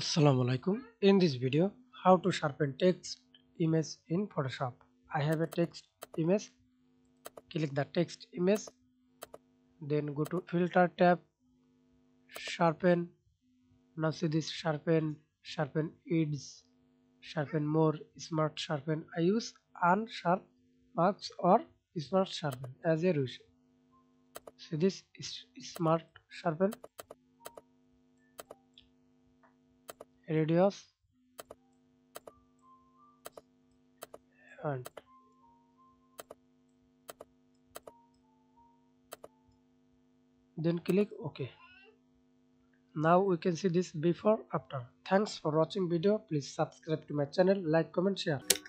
Assalamu alaikum. In this video, how to sharpen text image in Photoshop. I have a text image. Click the text image, then go to filter tab, sharpen. Now see this sharpen, sharpen edges, sharpen more, smart sharpen. I use unsharp marks or smart sharpen as a ratio. See this smart sharpen, radius and then click OK. Now we can see this before after. Thanks for watching video. Please subscribe to my channel, like, comment, share.